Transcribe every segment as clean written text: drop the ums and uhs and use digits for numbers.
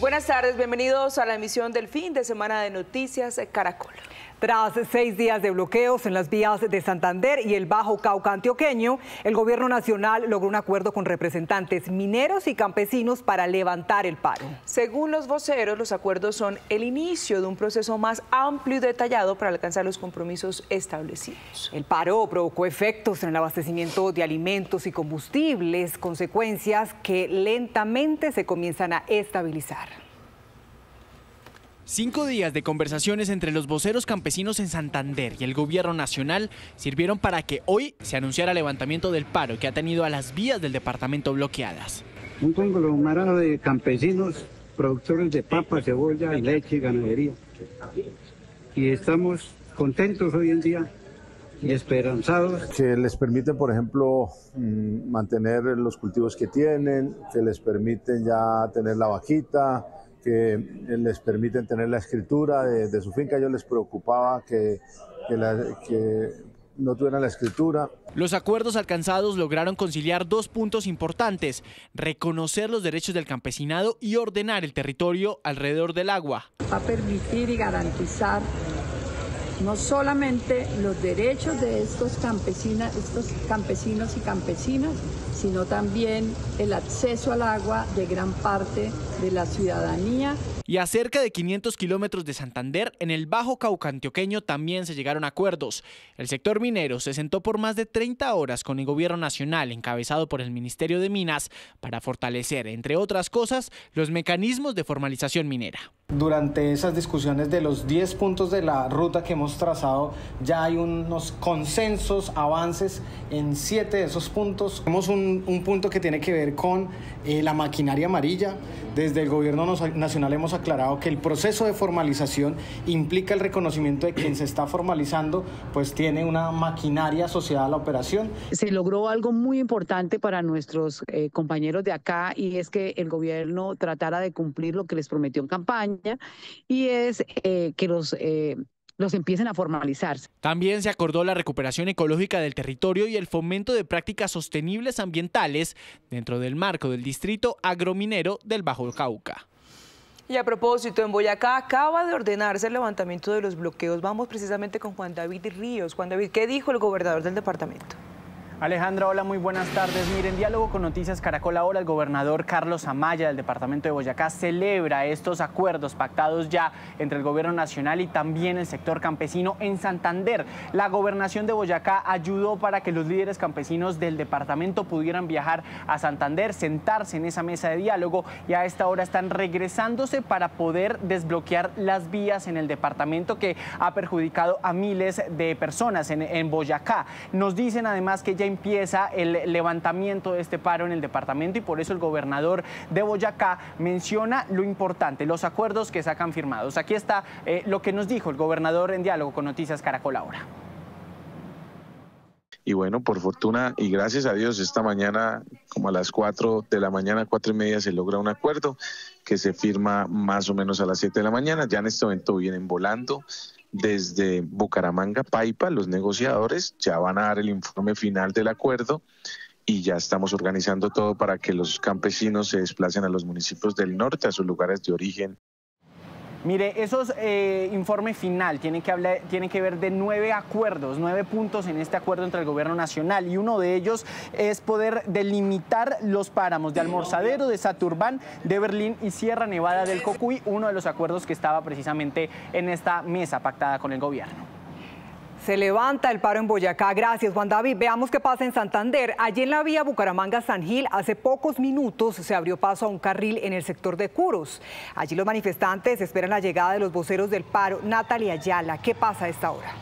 Buenas tardes, bienvenidos a la emisión del fin de semana de Noticias Caracol. Tras 6 días de bloqueos en las vías de Santander y el Bajo Cauca antioqueño, el gobierno nacional logró un acuerdo con representantes mineros y campesinos para levantar el paro. Según los voceros, los acuerdos son el inicio de un proceso más amplio y detallado para alcanzar los compromisos establecidos. El paro provocó efectos en el abastecimiento de alimentos y combustibles, consecuencias que lentamente se comienzan a estabilizar. 5 días de conversaciones entre los voceros campesinos en Santander y el gobierno nacional sirvieron para que hoy se anunciara el levantamiento del paro que ha tenido a las vías del departamento bloqueadas. Un conglomerado de campesinos, productores de papa, cebolla, leche y ganadería. Y estamos contentos hoy en día y esperanzados. Que les permiten, por ejemplo, mantener los cultivos que tienen, que les permiten ya tener la vaquita, que les permiten tener la escritura de su finca. A ellos les preocupaba que no tuvieran la escritura. Los acuerdos alcanzados lograron conciliar 2 puntos importantes: reconocer los derechos del campesinado y ordenar el territorio alrededor del agua. Va a permitir y garantizar no solamente los derechos de estos campesinos y campesinas, sino también el acceso al agua de gran parte de la ciudadanía. Y a cerca de 500 kilómetros de Santander, en el Bajo Cauca antioqueño también se llegaron a acuerdos. El sector minero se sentó por más de 30 horas con el gobierno nacional, encabezado por el Ministerio de Minas, para fortalecer, entre otras cosas, los mecanismos de formalización minera. Durante esas discusiones de los 10 puntos de la ruta que hemos trazado, ya hay unos consensos, avances en 7 de esos puntos. Tenemos un punto que tiene que ver con la maquinaria amarilla. Desde el gobierno nacional hemos aclarado que el proceso de formalización implica el reconocimiento de quien se está formalizando, pues tiene una maquinaria asociada a la operación. Se logró algo muy importante para nuestros compañeros de acá, y es que el gobierno tratara de cumplir lo que les prometió en campaña, y es que los empiecen a formalizarse. También se acordó la recuperación ecológica del territorio y el fomento de prácticas sostenibles ambientales dentro del marco del distrito agrominero del Bajo Cauca. Y a propósito, en Boyacá acaba de ordenarse el levantamiento de los bloqueos. Vamos precisamente con Juan David Ríos. Juan David, ¿qué dijo el gobernador del departamento? Alejandra, hola, muy buenas tardes. Miren, diálogo con Noticias Caracol ahora. El gobernador Carlos Amaya del departamento de Boyacá celebra estos acuerdos pactados ya entre el gobierno nacional y también el sector campesino en Santander. La gobernación de Boyacá ayudó para que los líderes campesinos del departamento pudieran viajar a Santander, sentarse en esa mesa de diálogo, y a esta hora están regresándose para poder desbloquear las vías en el departamento que ha perjudicado a miles de personas en Boyacá. Nos dicen además que ya empieza el levantamiento de este paro en el departamento, y por eso el gobernador de Boyacá menciona lo importante, los acuerdos que se han firmado. Aquí está lo que nos dijo el gobernador en diálogo con Noticias Caracol ahora. Y bueno, por fortuna y gracias a Dios, esta mañana como a las 4 de la mañana, 4:30, se logra un acuerdo que se firma más o menos a las 7 de la mañana. Ya en este momento vienen volando desde Bucaramanga, Paipa, los negociadores ya van a dar el informe final del acuerdo, y ya estamos organizando todo para que los campesinos se desplacen a los municipios del norte, a sus lugares de origen. Mire, esos informe final tiene que ver de 9 acuerdos, 9 puntos en este acuerdo entre el gobierno nacional, y uno de ellos es poder delimitar los páramos de Almorzadero, de Saturbán, de Berlín y Sierra Nevada del Cocuy, uno de los acuerdos que estaba precisamente en esta mesa pactada con el gobierno. Se levanta el paro en Boyacá. Gracias, Juan David. Veamos qué pasa en Santander. Allí en la vía Bucaramanga-San Gil, hace pocos minutos se abrió paso a un carril en el sector de Curos. Allí los manifestantes esperan la llegada de los voceros del paro. Natalia Ayala, ¿qué pasa a esta hora?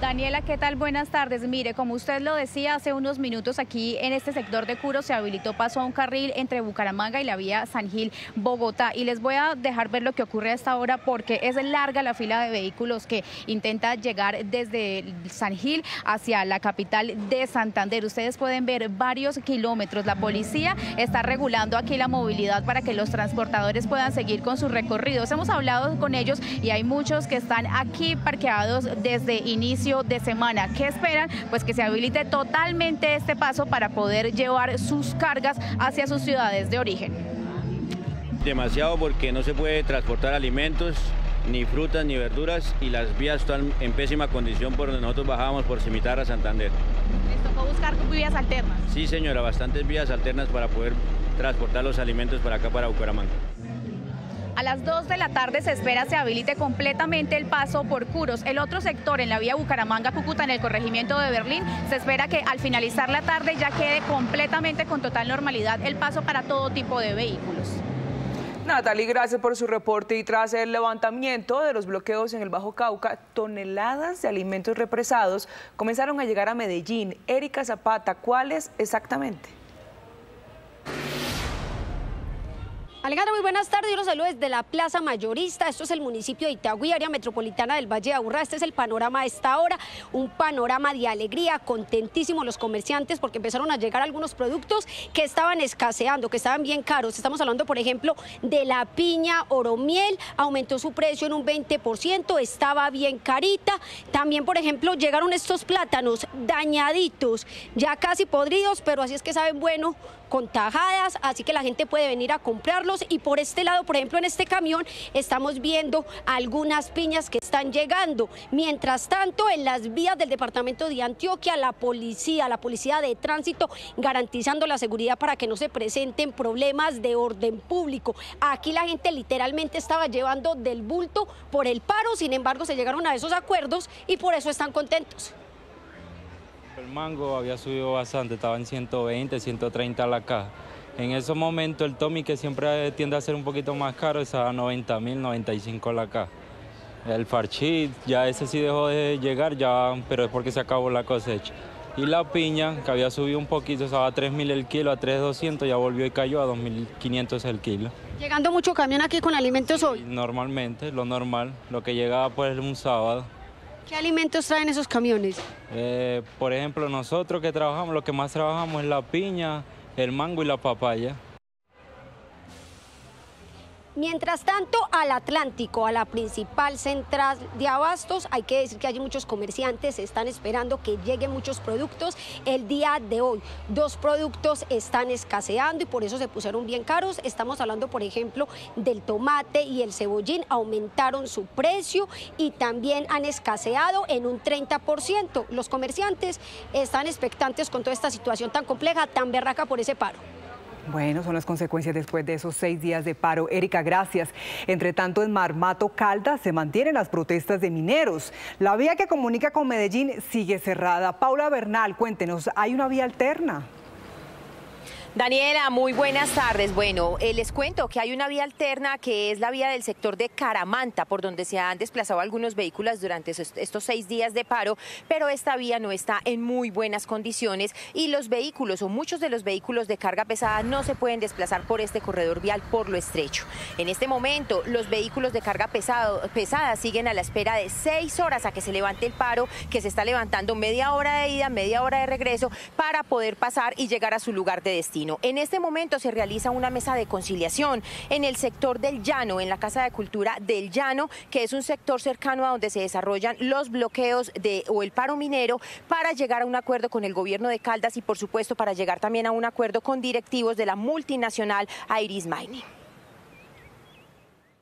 Daniela, ¿qué tal? Buenas tardes. Mire, como usted lo decía hace unos minutos, aquí en este sector de Curos se habilitó paso a un carril entre Bucaramanga y la vía San Gil, Bogotá. Y les voy a dejar ver lo que ocurre a esta hora, porque es larga la fila de vehículos que intenta llegar desde San Gil hacia la capital de Santander. Ustedes pueden ver varios kilómetros. La policía está regulando aquí la movilidad para que los transportadores puedan seguir con sus recorridos. Hemos hablado con ellos y hay muchos que están aquí parqueados desde inicio de semana. ¿Qué esperan? Pues que se habilite totalmente este paso para poder llevar sus cargas hacia sus ciudades de origen. demasiado porque no se puede transportar alimentos, ni frutas, ni verduras, y las vías están en pésima condición por donde nosotros bajábamos por Cimitarra, Santander. ¿Les tocó buscar vías alternas? Sí, señora, bastantes vías alternas para poder transportar los alimentos para acá, para Bucaramanga. A las 2 de la tarde se espera se habilite completamente el paso por Curos. El otro sector en la vía Bucaramanga-Cúcuta, en el corregimiento de Berlín, se espera que al finalizar la tarde ya quede completamente con total normalidad el paso para todo tipo de vehículos. Natalie, gracias por su reporte. Y tras el levantamiento de los bloqueos en el Bajo Cauca, toneladas de alimentos represados comenzaron a llegar a Medellín. Erika Zapata, ¿cuáles exactamente? Alejandra, muy buenas tardes, yo los saludo desde la Plaza Mayorista, esto es el municipio de Itagüí, área metropolitana del Valle de Aburrá, este es el panorama a esta hora, un panorama de alegría, contentísimo los comerciantes porque empezaron a llegar algunos productos que estaban escaseando, que estaban bien caros, estamos hablando por ejemplo de la piña oromiel, aumentó su precio en un 20%, estaba bien carita, también por ejemplo llegaron estos plátanos dañaditos, ya casi podridos, pero así es que saben bueno, con tajadas, así que la gente puede venir a comprarlos. Y por este lado, por ejemplo, en este camión estamos viendo algunas piñas que están llegando. Mientras tanto, en las vías del departamento de Antioquia, la policía de tránsito garantizando la seguridad para que no se presenten problemas de orden público. Aquí la gente literalmente estaba llevando del bulto por el paro, sin embargo, se llegaron a esos acuerdos y por eso están contentos. El mango había subido bastante, estaba en 120, 130 la caja. En esos momentos el Tommy, que siempre tiende a ser un poquito más caro, está a 90.000, 95 la caja. El farchit, ya ese sí dejó de llegar, ya, pero es porque se acabó la cosecha. Y la piña, que había subido un poquito, estaba a 3.000 el kilo, a 3.200, ya volvió y cayó a 2.500 el kilo. ¿Llegando mucho camión aquí con alimentos sí, hoy? Normalmente, lo normal, lo que llegaba pues un sábado. ¿Qué alimentos traen esos camiones? Por ejemplo, nosotros que trabajamos, lo que más trabajamos es la piña, el mango y la papaya. Mientras tanto, al Atlántico, a la principal central de abastos, hay que decir que hay muchos comerciantes, están esperando que lleguen muchos productos el día de hoy. Dos productos están escaseando y por eso se pusieron bien caros. Estamos hablando, por ejemplo, del tomate y el cebollín, aumentaron su precio y también han escaseado en un 30%. Los comerciantes están expectantes con toda esta situación tan compleja, tan berraca por ese paro. Bueno, son las consecuencias después de esos 6 días de paro. Erika, gracias. Entre tanto, en Marmato, Caldas, se mantienen las protestas de mineros. La vía que comunica con Medellín sigue cerrada. Paula Bernal, cuéntenos, ¿hay una vía alterna? Daniela, muy buenas tardes. Bueno, les cuento que hay una vía alterna que es la vía del sector de Caramanta, por donde se han desplazado algunos vehículos durante estos 6 días de paro, pero esta vía no está en muy buenas condiciones y los vehículos o muchos de los vehículos de carga pesada no se pueden desplazar por este corredor vial por lo estrecho. En este momento, los vehículos de carga pesada siguen a la espera de 6 horas a que se levante el paro, que se está levantando media hora de ida, media hora de regreso para poder pasar y llegar a su lugar de destino. En este momento se realiza una mesa de conciliación en el sector del Llano, en la Casa de Cultura del Llano, que es un sector cercano a donde se desarrollan los bloqueos o el paro minero, para llegar a un acuerdo con el gobierno de Caldas y por supuesto para llegar también a un acuerdo con directivos de la multinacional Iris Mining.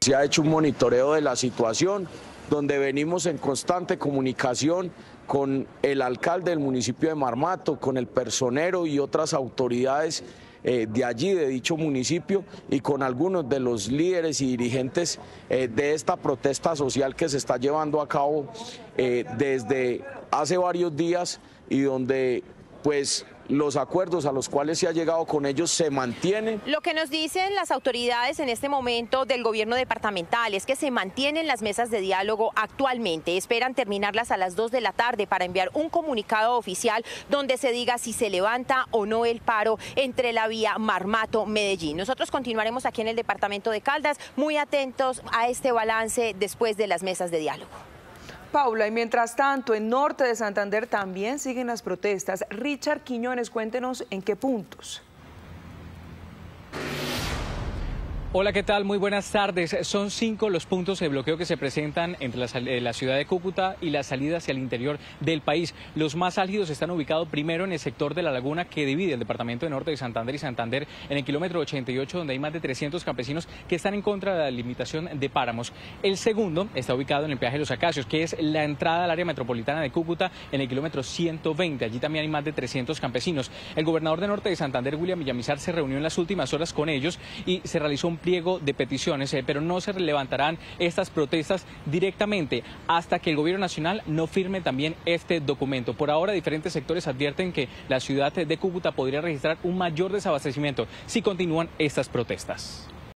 Se ha hecho un monitoreo de la situación, donde venimos en constante comunicación con el alcalde del municipio de Marmato, con el personero y otras autoridades de allí, de dicho municipio, y con algunos de los líderes y dirigentes de esta protesta social que se está llevando a cabo desde hace varios días y donde pues los acuerdos a los cuales se ha llegado con ellos se mantienen. Lo que nos dicen las autoridades en este momento del gobierno departamental es que se mantienen las mesas de diálogo actualmente. Esperan terminarlas a las 2 de la tarde para enviar un comunicado oficial donde se diga si se levanta o no el paro entre la vía Marmato-Medellín. Nosotros continuaremos aquí en el departamento de Caldas, muy atentos a este balance después de las mesas de diálogo. Paula, y mientras tanto, en Norte de Santander también siguen las protestas. Richard Quiñones, cuéntenos en qué puntos. Hola, ¿qué tal? Muy buenas tardes. Son 5 los puntos de bloqueo que se presentan entre la ciudad de Cúcuta y la salida hacia el interior del país. Los más álgidos están ubicados primero en el sector de la laguna que divide el departamento de Norte de Santander y Santander en el kilómetro 88, donde hay más de 300 campesinos que están en contra de la limitación de páramos. El segundo está ubicado en el peaje de Los Acacios, que es la entrada al área metropolitana de Cúcuta en el kilómetro 120. Allí también hay más de 300 campesinos. El gobernador de Norte de Santander, William Villamizar, se reunió en las últimas horas con ellos y se realizó un pliego de peticiones, pero no se levantarán estas protestas directamente hasta que el gobierno nacional no firme también este documento. Por ahora, diferentes sectores advierten que la ciudad de Cúcuta podría registrar un mayor desabastecimiento si continúan estas protestas.